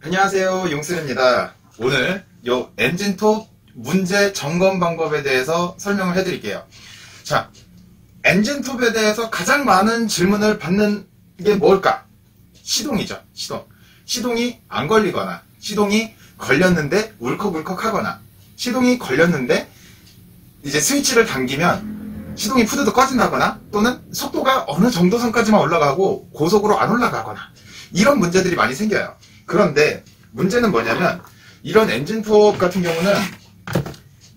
안녕하세요, 용쓰리입니다. 오늘 요 엔진톱 문제 점검 방법에 대해서 설명을 해드릴게요. 자, 엔진톱에 대해서 가장 많은 질문을 받는 게 뭘까? 시동이죠. 시동이 안 걸리거나, 시동이 걸렸는데 울컥울컥 하거나, 시동이 걸렸는데 이제 스위치를 당기면 시동이 푸드득 꺼진다거나, 또는 속도가 어느 정도 선까지만 올라가고 고속으로 안 올라가거나, 이런 문제들이 많이 생겨요. 그런데 문제는 뭐냐면, 이런 엔진톱 같은 경우는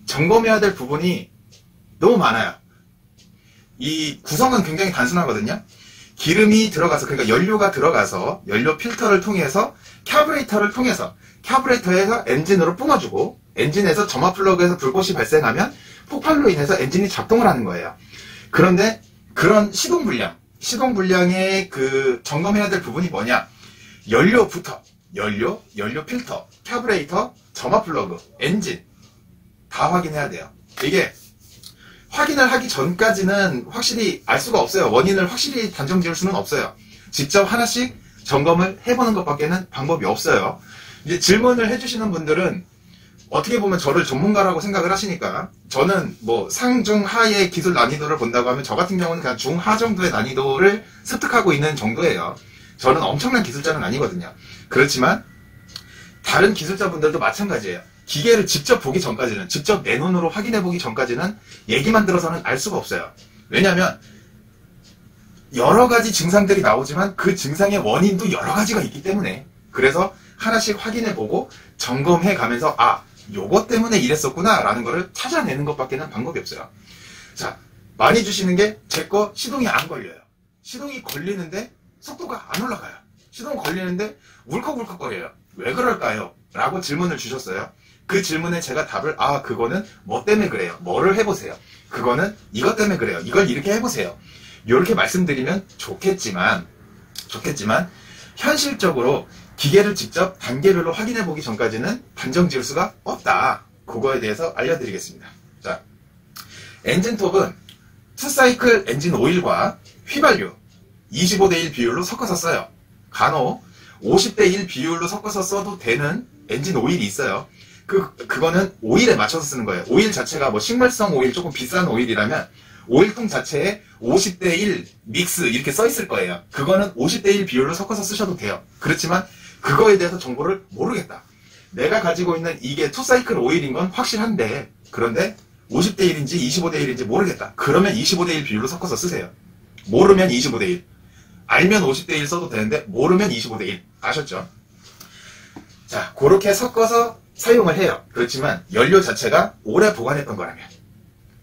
점검해야 될 부분이 너무 많아요. 이 구성은 굉장히 단순하거든요. 기름이 들어가서, 그러니까 연료가 들어가서 연료 필터를 통해서 캐브레터에서 엔진으로 뿜어주고, 엔진에서 점화 플러그에서 불꽃이 발생하면 폭발로 인해서 엔진이 작동을 하는 거예요. 그런데 그런 시동 불량의 그 점검해야 될 부분이 뭐냐? 연료부터, 연료 필터, 캐브레이터, 점화 플러그, 엔진 다 확인해야 돼요. 이게 확인을 하기 전까지는 확실히 알 수가 없어요. 원인을 확실히 단정 지을 수는 없어요. 직접 하나씩 점검을 해보는 것밖에는 방법이 없어요. 이제 질문을 해주시는 분들은 어떻게 보면 저를 전문가라고 생각을 하시니까, 저는 뭐 상중하의 기술 난이도를 본다고 하면 저 같은 경우는 그냥 중하 정도의 난이도를 습득하고 있는 정도예요. 저는 엄청난 기술자는 아니거든요. 그렇지만 다른 기술자분들도 마찬가지예요. 기계를 직접 보기 전까지는, 직접 내 눈으로 확인해 보기 전까지는 얘기만 들어서는 알 수가 없어요. 왜냐하면 여러 가지 증상들이 나오지만 그 증상의 원인도 여러 가지가 있기 때문에, 그래서 하나씩 확인해 보고 점검해 가면서 아, 요것 때문에 이랬었구나 라는 거를 찾아내는 것밖에는 방법이 없어요. 자, 많이 주시는 게 제 거 시동이 안 걸려요. 시동이 걸리는데 속도가 안 올라가요. 시동 걸리는데 울컥울컥거려요. 왜 그럴까요? 라고 질문을 주셨어요. 그 질문에 제가 답을, 아, 그거는 뭐 때문에 그래요. 뭐를 해보세요. 그거는 이것 때문에 그래요. 이걸 이렇게 해보세요. 이렇게 말씀드리면 좋겠지만 현실적으로 기계를 직접 단계별로 확인해보기 전까지는 단정 지을 수가 없다. 그거에 대해서 알려드리겠습니다. 자, 엔진톱은 투사이클 엔진 오일과 휘발유 25:1 비율로 섞어서 써요. 간혹 50:1 비율로 섞어서 써도 되는 엔진 오일이 있어요. 그거는 오일에 맞춰서 쓰는 거예요. 오일 자체가 뭐 식물성 오일, 조금 비싼 오일이라면 오일통 자체에 50:1 믹스 이렇게 써 있을 거예요. 그거는 50:1 비율로 섞어서 쓰셔도 돼요. 그렇지만 그거에 대해서 정보를 모르겠다. 내가 가지고 있는 이게 투사이클 오일인 건 확실한데, 그런데 50:1인지 25:1인지 모르겠다. 그러면 25:1 비율로 섞어서 쓰세요. 모르면 25:1. 알면 50:1 써도 되는데 모르면 25:1. 아셨죠? 자, 그렇게 섞어서 사용을 해요. 그렇지만 연료 자체가 오래 보관했던 거라면,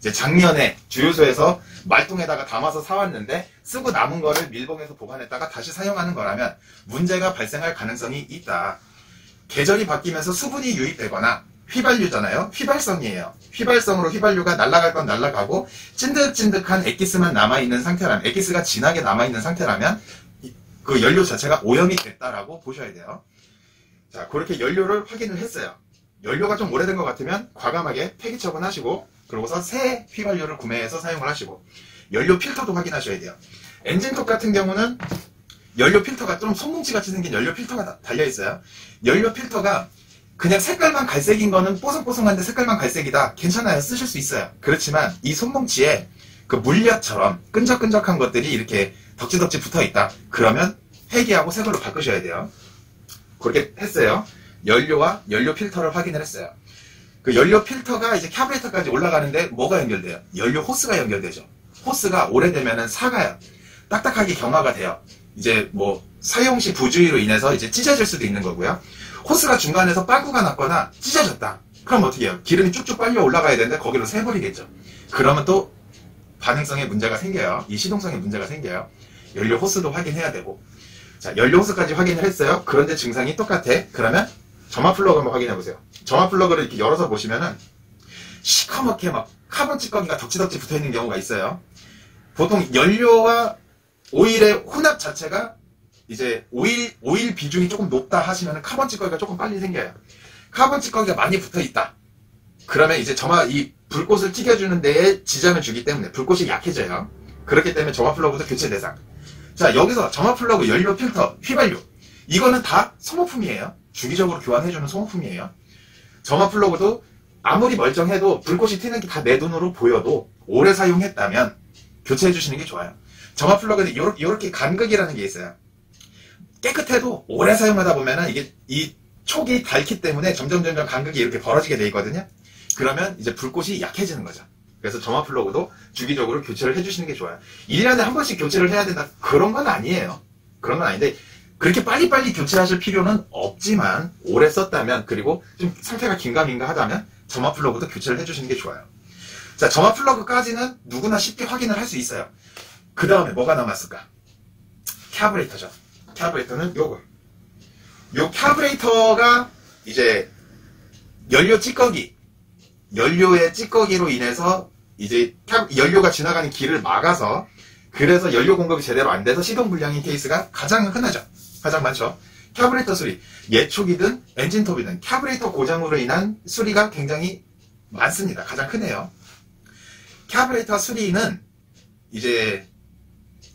이제 작년에 주유소에서 말통에다가 담아서 사왔는데 쓰고 남은 거를 밀봉해서 보관했다가 다시 사용하는 거라면 문제가 발생할 가능성이 있다. 계절이 바뀌면서 수분이 유입되거나, 휘발유잖아요. 휘발성이에요. 휘발성으로 휘발유가 날아갈 건 날아가고 찐득찐득한 액기스만 남아있는 상태라면, 액기스가 진하게 남아있는 상태라면 그 연료 자체가 오염이 됐다라고 보셔야 돼요. 자, 그렇게 연료를 확인을 했어요. 연료가 좀 오래된 것 같으면 과감하게 폐기 처분하시고, 그러고서 새 휘발유를 구매해서 사용을 하시고, 연료 필터도 확인하셔야 돼요. 엔진톱 같은 경우는 연료 필터가 좀 손뭉치같이 생긴 연료 필터가 달려있어요. 연료 필터가 그냥 색깔만 갈색인 거는 뽀송뽀송한데 색깔만 갈색이다, 괜찮아요, 쓰실 수 있어요. 그렇지만 이 손뭉치에 그 물엿처럼 끈적끈적한 것들이 이렇게 덕지덕지 붙어있다. 그러면 폐기하고 새 걸로 바꾸셔야 돼요. 그렇게 했어요. 연료와 연료 필터를 확인을 했어요. 그 연료 필터가 이제 캐브레이터까지 올라가는데 뭐가 연결돼요? 연료 호스가 연결되죠. 호스가 오래되면은 삭아요. 딱딱하게 경화가 돼요. 이제 뭐 사용시 부주의로 인해서 이제 찢어질 수도 있는 거고요. 호스가 중간에서 빠꾸가 났거나 찢어졌다. 그럼 어떻게 해요? 기름이 쭉쭉 빨려 올라가야 되는데 거기로 새버리겠죠. 그러면 또 반응성에 문제가 생겨요. 이 시동성에 문제가 생겨요. 연료 호스도 확인해야 되고. 자, 연료 호스까지 확인을 했어요. 그런데 증상이 똑같아. 그러면 점화 플러그 한번 확인해보세요. 점화 플러그를 이렇게 열어서 보시면은 시커멓게 막 카본 찌꺼기가 덕지덕지 붙어있는 경우가 있어요. 보통 연료와 오일의 혼합 자체가 이제 오일 비중이 조금 높다 하시면은 카본 찌꺼기가 조금 빨리 생겨요. 카본 찌꺼기가 많이 붙어있다. 그러면 이제 이 불꽃을 튀겨주는 데에 지장을 주기 때문에 불꽃이 약해져요. 그렇기 때문에 점화 플러그도 교체 대상. 자, 여기서 점화 플러그, 연료 필터, 휘발유, 이거는 다 소모품이에요. 주기적으로 교환해주는 소모품이에요. 점화 플러그도 아무리 멀쩡해도 불꽃이 튀는 게 다 내 눈으로 보여도 오래 사용했다면 교체해주시는 게 좋아요. 점화 플러그는 요렇게 간극이라는 게 있어요. 깨끗해도 오래 사용하다 보면은 이게 이 촉이 닳기 때문에 점점 간극이 이렇게 벌어지게 돼 있거든요. 그러면 이제 불꽃이 약해지는 거죠. 그래서 점화 플러그도 주기적으로 교체를 해주시는 게 좋아요. 1년에 한 번씩 교체를 해야 된다, 그런 건 아니에요. 그런 건 아닌데 그렇게 빨리빨리 교체하실 필요는 없지만 오래 썼다면, 그리고 좀 상태가 긴가민가 하다면 점화 플러그도 교체를 해주시는 게 좋아요. 자, 점화 플러그까지는 누구나 쉽게 확인을 할 수 있어요. 그 다음에 뭐가 남았을까? 캐브레이터죠. 캐브레이터는 요거. 요 캐브레이터가 이제 연료 찌꺼기, 연료의 찌꺼기로 인해서 이제 연료가 지나가는 길을 막아서, 그래서 연료 공급이 제대로 안 돼서 시동 불량인 케이스가 가장 흔하죠. 가장 많죠. 캐브레이터 수리, 예촉이든 엔진톱이든 캐브레이터 고장으로 인한 수리가 굉장히 많습니다. 가장 흔해요. 캐브레이터 수리는 이제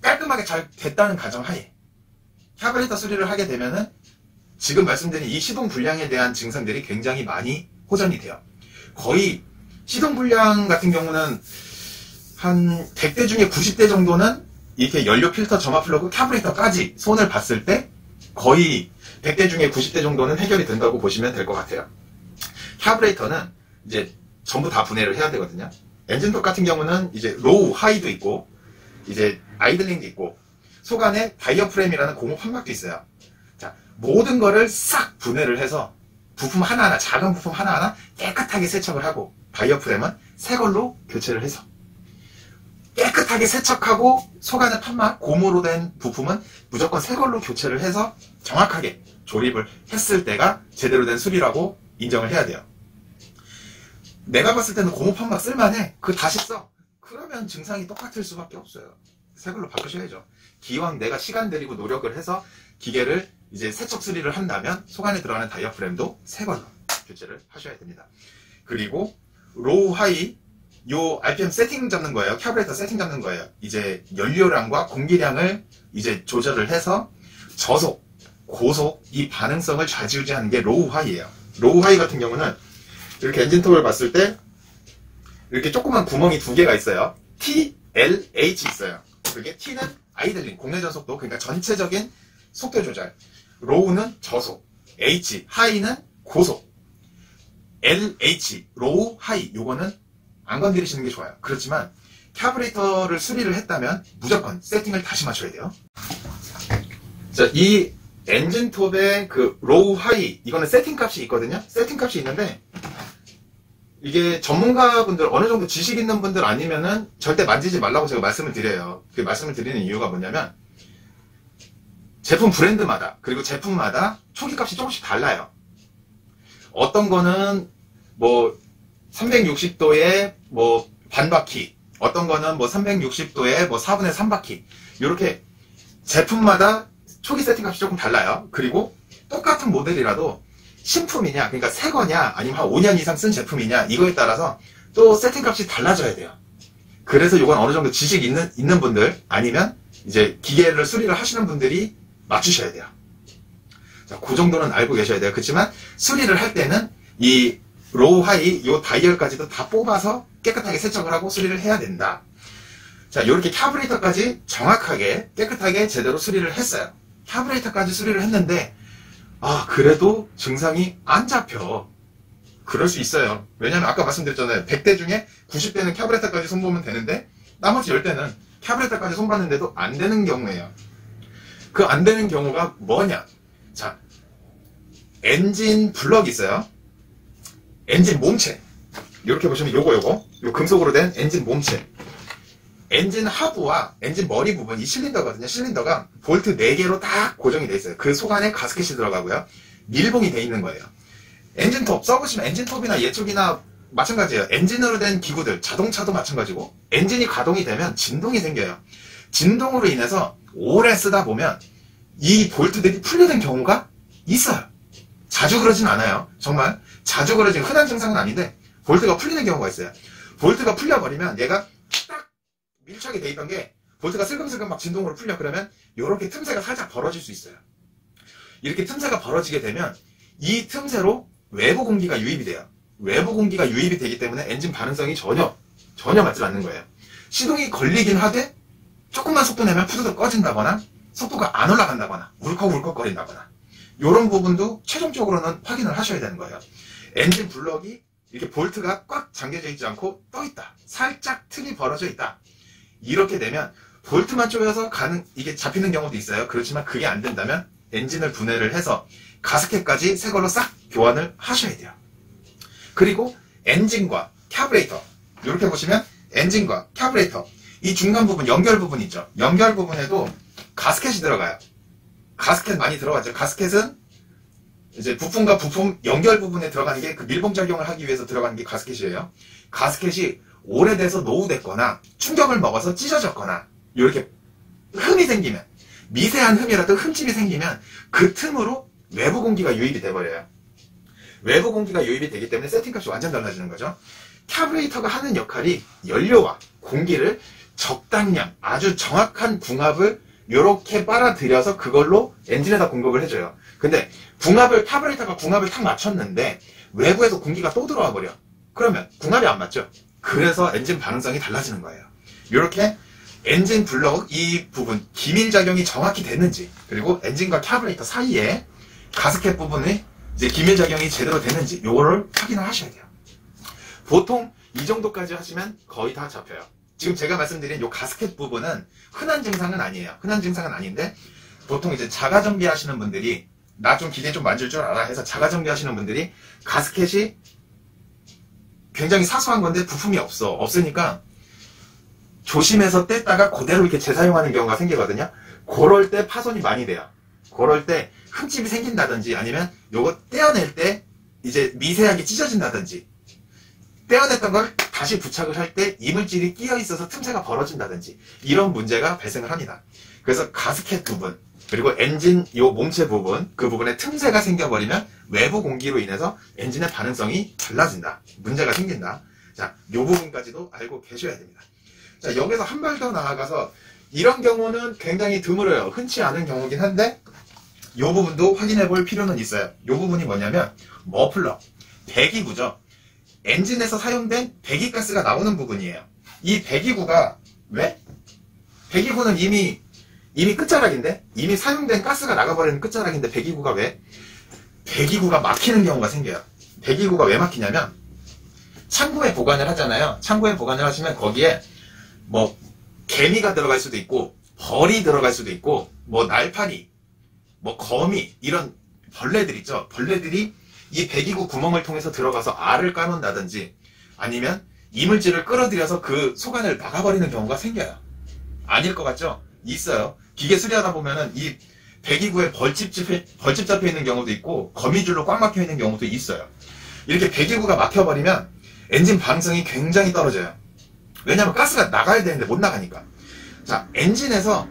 깔끔하게 잘 됐다는 가정하에 캐브레이터 수리를 하게 되면은 지금 말씀드린 이 시동 불량에 대한 증상들이 굉장히 많이 호전이 돼요. 거의 시동 불량 같은 경우는 한 100대 중에 90대 정도는 이렇게 연료 필터, 점화 플러그, 캐브레이터까지 손을 봤을 때 거의 100대 중에 90대 정도는 해결이 된다고 보시면 될 것 같아요. 캐브레이터는 이제 전부 다 분해를 해야 되거든요. 엔진톱 같은 경우는 이제 로우, 하이도 있고, 이제 아이들링도 있고, 속안에 다이어프램이라는 고무 판막도 있어요. 자, 모든 거를 싹 분해를 해서 부품 하나하나, 작은 부품 하나하나 깨끗하게 세척을 하고, 다이어프램은 새 걸로 교체를 해서 깨끗하게 세척하고, 속안의 판막, 고무로 된 부품은 무조건 새 걸로 교체를 해서 정확하게 조립을 했을 때가 제대로 된 수리라고 인정을 해야 돼요. 내가 봤을 때는 고무 판막 쓸만해, 그거 다시 써, 그러면 증상이 똑같을 수밖에 없어요. 새 걸로 바꾸셔야죠. 기왕 내가 시간 들이고 노력을 해서 기계를 이제 세척 수리를 한다면 속안에 들어가는 다이어프램도 새 걸로 교체를 하셔야 됩니다. 그리고 로우, 하이, 요 RPM 세팅 잡는 거예요. 캐브레이터 세팅 잡는 거예요. 이제 연료량과 공기량을 이제 조절을 해서 저속, 고속, 이 반응성을 좌지우지하는 게 로우, 하이예요. 로우, 하이 같은 경우는 이렇게 엔진톱을 봤을 때 이렇게 조그만 구멍이 두 개가 있어요. T, L, H 있어요. 그게 T는 아이들링, 공내 전속도, 그러니까 전체적인 속도 조절. 로우는 저속, H, 하이는 고속, L, H, 로우, 하이, 요거는 안 건드리시는 게 좋아요. 그렇지만 캐브레이터를 수리를 했다면 무조건 세팅을 다시 맞춰야 돼요. 자, 이 엔진톱의 그 로우, 하이, 이거는 세팅 값이 있거든요. 세팅 값이 있는데 이게 전문가분들, 어느 정도 지식 있는 분들 아니면은 절대 만지지 말라고 제가 말씀을 드려요. 그 말씀을 드리는 이유가 뭐냐면 제품 브랜드마다, 그리고 제품마다 초기 값이 조금씩 달라요. 어떤 거는 뭐 360도에 뭐 반바퀴, 어떤 거는 뭐 360도에 뭐 4분의 3바퀴, 이렇게 제품마다 초기 세팅 값이 조금 달라요. 그리고 똑같은 모델이라도 신품이냐, 그러니까 새 거냐, 아니면 한 5년 이상 쓴 제품이냐, 이거에 따라서 또 세팅값이 달라져야 돼요. 그래서 이건 어느 정도 지식 있는 분들 아니면 이제 기계를 수리를 하시는 분들이 맞추셔야 돼요. 자, 그 정도는 알고 계셔야 돼요. 그렇지만 수리를 할 때는 이 로우, 하이, 요 다이얼까지도 다 뽑아서 깨끗하게 세척을 하고 수리를 해야 된다. 자, 요렇게 캐브레이터까지 정확하게 깨끗하게 제대로 수리를 했어요. 캐브레이터까지 수리를 했는데 아, 그래도 증상이 안 잡혀. 그럴 수 있어요. 왜냐면 아까 말씀드렸잖아요. 100대 중에 90대는 캐브레터까지 손보면 되는데 나머지 10대는 캐브레터까지 손봤는데도 안 되는 경우예요. 그 안 되는 경우가 뭐냐? 자, 엔진 블럭이 있어요. 엔진 몸체. 이렇게 보시면 요거. 요 금속으로 된 엔진 몸체. 엔진 하부와 엔진 머리 부분, 이 실린더거든요. 실린더가 볼트 4개로 딱 고정이 돼 있어요. 그 속안에 가스켓이 들어가고요. 밀봉이 돼 있는 거예요. 엔진톱, 써보시면 엔진톱이나 예촉이나 마찬가지예요. 엔진으로 된 기구들, 자동차도 마찬가지고 엔진이 가동이 되면 진동이 생겨요. 진동으로 인해서 오래 쓰다 보면 이 볼트들이 풀려된 경우가 있어요. 자주 그러진 않아요. 정말 자주 그러진 흔한 증상은 아닌데 볼트가 풀리는 경우가 있어요. 볼트가 풀려버리면 얘가 밀착이 돼 있던 게 볼트가 슬금슬금 막 진동으로 풀려. 그러면 이렇게 틈새가 살짝 벌어질 수 있어요. 이렇게 틈새가 벌어지게 되면 이 틈새로 외부 공기가 유입이 돼요. 외부 공기가 유입이 되기 때문에 엔진 반응성이 전혀 맞지 않는 거예요. 시동이 걸리긴 하되 조금만 속도 내면 푸드득 꺼진다거나 속도가 안 올라간다거나 울컥울컥거린다거나 이런 부분도 최종적으로는 확인을 하셔야 되는 거예요. 엔진 블럭이 이렇게 볼트가 꽉 잠겨져 있지 않고 떠있다. 살짝 틈이 벌어져 있다. 이렇게 되면 볼트만 조여서 이게 잡히는 경우도 있어요. 그렇지만 그게 안 된다면 엔진을 분해를 해서 가스켓까지 새 걸로 싹 교환을 하셔야 돼요. 그리고 엔진과 캐브레이터, 이렇게 보시면 엔진과 캐브레이터 이 중간 부분, 연결 부분 있죠. 연결 부분에도 가스켓이 들어가요. 가스켓 많이 들어가죠. 가스켓은 이제 부품과 부품 연결 부분에 들어가는 게 그 밀봉작용을 하기 위해서 들어가는 게 가스켓이에요. 가스켓이 오래돼서 노후됐거나 충격을 먹어서 찢어졌거나 이렇게 흠이 생기면, 미세한 흠이라도 흠집이 생기면 그 틈으로 외부 공기가 유입이 돼버려요. 외부 공기가 유입이 되기 때문에 세팅값이 완전 달라지는 거죠. 캐브레이터가 하는 역할이 연료와 공기를 적당량, 아주 정확한 궁합을 이렇게 빨아들여서 그걸로 엔진에다 공급을 해줘요. 근데 캐브레이터가 궁합을 딱 맞췄는데 외부에서 공기가 또 들어와 버려. 그러면 궁합이 안 맞죠. 그래서 엔진 반응성이 달라지는 거예요. 이렇게 엔진 블럭 이 부분, 기밀작용이 정확히 됐는지, 그리고 엔진과 캐브레이터 사이에 가스켓 부분이 이제 기밀작용이 제대로 됐는지 요거를 확인을 하셔야 돼요. 보통 이 정도까지 하시면 거의 다 잡혀요. 지금 제가 말씀드린 요 가스켓 부분은 흔한 증상은 아니에요. 흔한 증상은 아닌데 보통 이제 자가정비 하시는 분들이 나 좀 기계 좀 만질 줄 알아 해서 자가정비 하시는 분들이 가스켓이 굉장히 사소한 건데 부품이 없으니까 조심해서 뗐다가 그대로 이렇게 재사용하는 경우가 생기거든요. 그럴 때 파손이 많이 돼요. 그럴 때 흠집이 생긴다든지 아니면 요거 떼어낼 때 이제 미세하게 찢어진다든지, 떼어냈던 걸 다시 부착을 할 때 이물질이 끼어 있어서 틈새가 벌어진다든지 이런 문제가 발생을 합니다. 그래서 가스켓 부분, 그리고 엔진 요 몸체 부분, 그 부분에 틈새가 생겨버리면 외부 공기로 인해서 엔진의 반응성이 달라진다. 문제가 생긴다. 자, 요 부분까지도 알고 계셔야 됩니다. 자, 여기서 한 발 더 나아가서 이런 경우는 굉장히 드물어요. 흔치 않은 경우긴 한데 이 부분도 확인해 볼 필요는 있어요. 이 부분이 뭐냐면 머플러, 배기구죠. 엔진에서 사용된 배기가스가 나오는 부분이에요. 이 배기구가 왜? 배기구는 이미 끝자락인데, 이미 사용된 가스가 나가버리는 끝자락인데 배기구가 왜? 배기구가 막히는 경우가 생겨요. 배기구가 왜 막히냐면 창고에 보관을 하잖아요. 창고에 보관을 하시면 거기에 뭐 개미가 들어갈 수도 있고 벌이 들어갈 수도 있고 뭐 날파리, 뭐 거미, 이런 벌레들 있죠. 벌레들이 이 배기구 구멍을 통해서 들어가서 알을 까놓는다든지 아니면 이물질을 끌어들여서 그 소관을 막아버리는 경우가 생겨요. 아닐 것 같죠? 있어요. 기계 수리하다 보면은 이 배기구에 벌집 잡혀있는 경우도 있고 거미줄로 꽉 막혀있는 경우도 있어요. 이렇게 배기구가 막혀버리면 엔진 반응성이 굉장히 떨어져요. 왜냐면 가스가 나가야 되는데 못 나가니까. 자, 엔진에서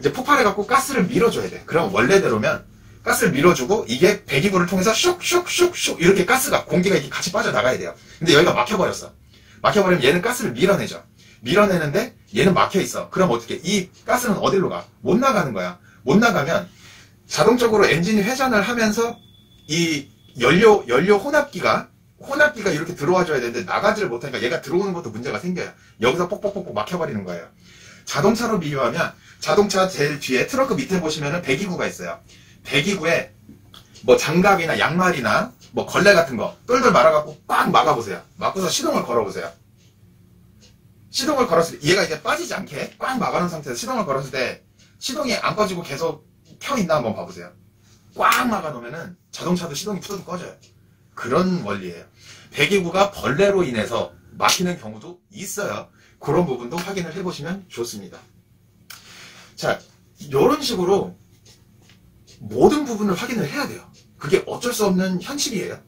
이제 폭발해갖고 가스를 밀어줘야 돼. 그럼 원래대로면 가스를 밀어주고 이게 배기구를 통해서 슉슉슉슉 이렇게 가스가, 공기가 이렇게 같이 빠져나가야 돼요. 근데 여기가 막혀버렸어. 막혀버리면 얘는 가스를 밀어내죠. 밀어내는데 얘는 막혀있어. 그럼 어떻게, 이 가스는 어디로 가? 못 나가는 거야. 못 나가면 자동적으로 엔진이 회전을 하면서 이 연료 혼합기가 이렇게 들어와줘야 되는데 나가지를 못하니까 얘가 들어오는 것도 문제가 생겨요. 여기서 뽁뽁뽁 막혀버리는 거예요. 자동차로 비유하면 자동차 제일 뒤에 트렁크 밑에 보시면은 배기구가 있어요. 배기구에 뭐 장갑이나 양말이나 뭐 걸레 같은 거 똘똘 말아갖고 꽉 막아보세요. 막고서 시동을 걸어보세요. 시동을 걸었을 때 얘가 이제 빠지지 않게 꽉 막아놓은 상태에서 시동을 걸었을 때 시동이 안 꺼지고 계속 켜있나 한번 봐보세요. 꽉 막아놓으면은 자동차도 시동이 푸드득 꺼져요. 그런 원리예요. 배기구가 벌레로 인해서 막히는 경우도 있어요. 그런 부분도 확인을 해보시면 좋습니다. 자, 이런 식으로 모든 부분을 확인을 해야 돼요. 그게 어쩔 수 없는 현실이에요.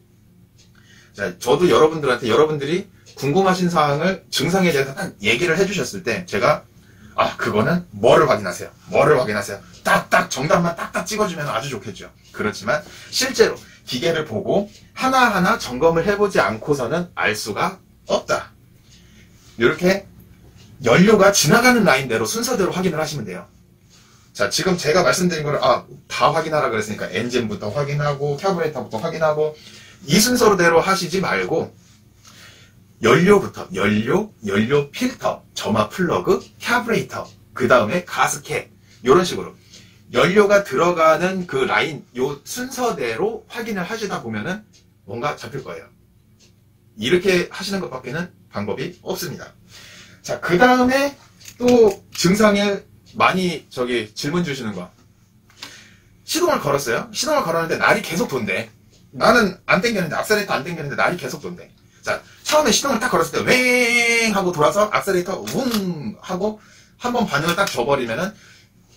자, 저도 여러분들한테 여러분들이 궁금하신 사항을, 증상에 대해서 딱 얘기를 해주셨을 때 제가 그거는 뭐를 확인하세요. 뭐를 확인하세요. 딱딱 정답만 딱딱 찍어주면 아주 좋겠죠. 그렇지만 실제로 기계를 보고 하나하나 점검을 해보지 않고서는 알 수가 없다. 이렇게 연료가 지나가는 라인대로 순서대로 확인을 하시면 돼요. 자, 지금 제가 말씀드린 거를 다 확인하라 그랬으니까 엔진부터 확인하고 캐브레터부터 확인하고 이 순서대로 하시지 말고 연료부터, 연료 필터, 점화 플러그, 캐브레이터, 그 다음에 가스켓, 요런 식으로 연료가 들어가는 그 라인, 요 순서대로 확인을 하시다 보면은 뭔가 잡힐 거예요. 이렇게 하시는 것밖에는 방법이 없습니다. 자, 그 다음에 또 증상에 많이 질문 주시는 거. 시동을 걸었어요. 시동을 걸었는데 날이 계속 돈대. 나는 안 당겼는데, 악셀레이터 안 당겼는데 날이 계속 돈대. 자, 처음에 시동을 딱 걸었을 때 웽 하고 돌아서 악셀레이터 웅 하고 한번 반응을 딱 줘버리면은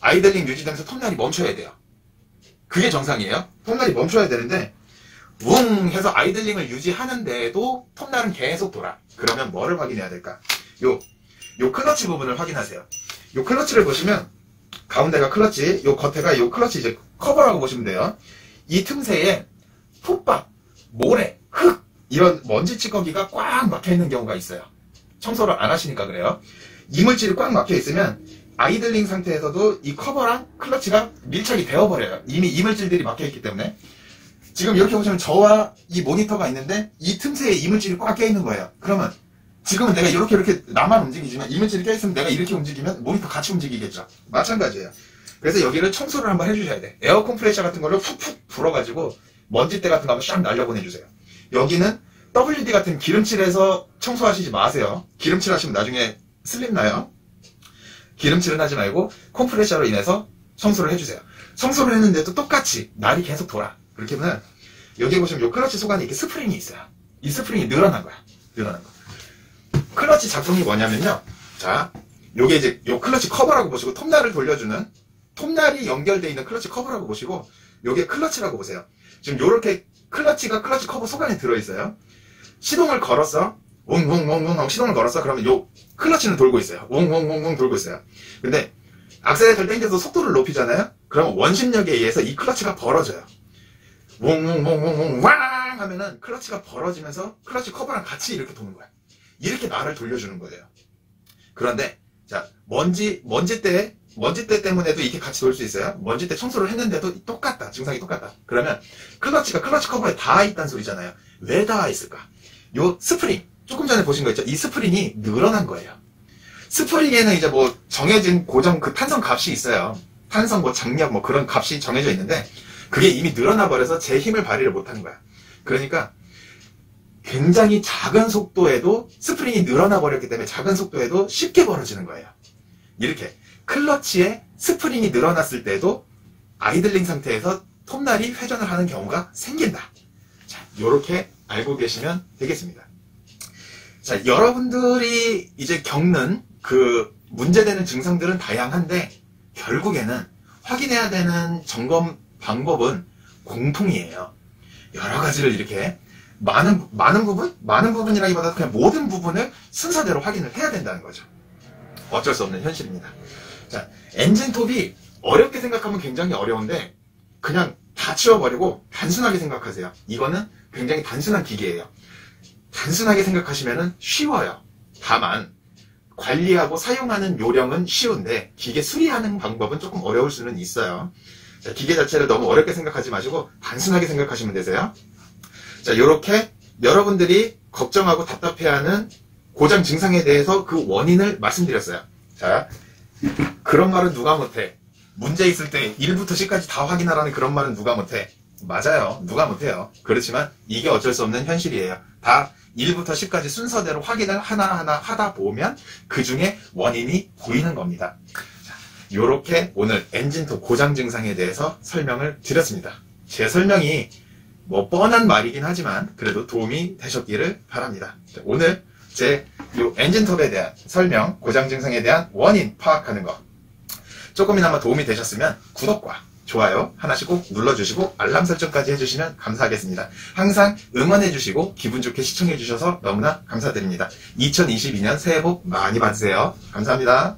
아이들링 유지되면서 톱날이 멈춰야 돼요. 그게 정상이에요. 톱날이 멈춰야 되는데 웅 해서 아이들링을 유지하는데도 톱날은 계속 돌아. 그러면 뭐를 확인해야 될까? 요 클러치 부분을 확인하세요. 요 클러치를 보시면 가운데가 클러치, 요 겉에가 요 클러치 이제 커버라고 보시면 돼요. 이 틈새에 톱밥, 모래, 흙 이런 먼지 찌꺼기가 꽉 막혀있는 경우가 있어요. 청소를 안 하시니까 그래요. 이물질이 꽉 막혀있으면 아이들링 상태에서도 이 커버랑 클러치가 밀착이 되어버려요. 이미 이물질들이 막혀있기 때문에. 지금 이렇게 보시면 저와 이 모니터가 있는데 이 틈새에 이물질이 꽉 껴있는 거예요. 그러면 지금은 내가 이렇게 나만 움직이지만 이물질이 껴있으면 내가 이렇게 움직이면 모니터 같이 움직이겠죠. 마찬가지예요. 그래서 여기를 청소를 한번 해주셔야 돼. 에어 컴프레셔 같은 거를 푹푹 불어가지고 먼지때 같은 거 한번 샥 날려보내주세요. 여기는 WD 같은 기름칠해서 청소하시지 마세요. 기름칠 하시면 나중에 슬립 나요. 기름칠은 하지 말고 컴프레셔로 인해서 청소를 해주세요. 청소를 했는데도 똑같이 날이 계속 돌아. 그렇게 보면 여기 보시면 이 클러치 속 안에 이렇게 스프링이 있어요. 이 스프링이 늘어난 거야. 늘어난 거. 클러치 작동이 뭐냐면요. 자, 요게 이제 요 클러치 커버라고 보시고 톱날을 돌려주는 톱날이 연결되어 있는 클러치 커버라고 보시고 요게 클러치라고 보세요. 지금 요렇게 클러치가 클러치 커버 속 안에 들어있어요. 시동을 걸었어. 웅웅웅웅 시동을 걸었어. 그러면 요 클러치는 돌고 있어요. 웅웅웅웅 돌고 있어요. 근데 악셀레이터를 당겨서 속도를 높이잖아요. 그러면 원심력에 의해서 이 클러치가 벌어져요. 웅웅웅웅웅 왕 하면은 클러치가 벌어지면서 클러치 커버랑 같이 이렇게 도는 거야. 이렇게 날을 돌려주는 거예요. 그런데 자, 먼지때 때문에도 이렇게 같이 돌 수 있어요. 먼지때 청소를 했는데도 똑같다. 증상이 똑같다. 그러면 클러치가 클러치 커버에 닿아 있다는 소리잖아요. 왜 닿아 있을까? 요 스프링, 조금 전에 보신 거 있죠? 이 스프링이 늘어난 거예요. 스프링에는 이제 뭐 정해진 고정 그 탄성 값이 있어요. 탄성 뭐 장력 뭐 그런 값이 정해져 있는데 그게 이미 늘어나버려서 제 힘을 발휘를 못하는 거야. 그러니까 굉장히 작은 속도에도 스프링이 늘어나버렸기 때문에 작은 속도에도 쉽게 벌어지는 거예요. 이렇게 클러치에 스프링이 늘어났을 때도 아이들링 상태에서 톱날이 회전을 하는 경우가 생긴다. 자, 요렇게 알고 계시면 되겠습니다. 자, 여러분들이 이제 겪는 그 문제되는 증상들은 다양한데 결국에는 확인해야 되는 점검 방법은 공통이에요. 여러 가지를 이렇게 많은 부분이라기보다 그냥 모든 부분을 순서대로 확인을 해야 된다는 거죠. 어쩔 수 없는 현실입니다. 자, 엔진톱이 어렵게 생각하면 굉장히 어려운데 그냥 다 치워버리고 단순하게 생각하세요. 이거는 굉장히 단순한 기계예요. 단순하게 생각하시면 쉬워요. 다만 관리하고 사용하는 요령은 쉬운데 기계 수리하는 방법은 조금 어려울 수는 있어요. 자, 기계 자체를 너무 어렵게 생각하지 마시고 단순하게 생각하시면 되세요. 자, 요렇게 여러분들이 걱정하고 답답해하는 고장 증상에 대해서 그 원인을 말씀드렸어요. 자, 그런 말은 누가 못해. 문제 있을 때 1부터 10까지 다 확인하라는 그런 말은 누가 못해. 맞아요. 누가 못해요. 그렇지만 이게 어쩔 수 없는 현실이에요. 다 1부터 10까지 순서대로 확인을 하나하나 하다 보면 그 중에 원인이 보이는 겁니다. 자, 요렇게 오늘 엔진톱 고장 증상에 대해서 설명을 드렸습니다. 제 설명이 뭐 뻔한 말이긴 하지만 그래도 도움이 되셨기를 바랍니다. 자, 오늘 제 요 엔진톱에 대한 설명, 고장 증상에 대한 원인 파악하는 거 조금이나마 도움이 되셨으면 구독과 좋아요 하나씩 꼭 눌러주시고 알람 설정까지 해주시면 감사하겠습니다. 항상 응원해주시고 기분 좋게 시청해주셔서 너무나 감사드립니다. 2022년 새해 복 많이 받으세요. 감사합니다.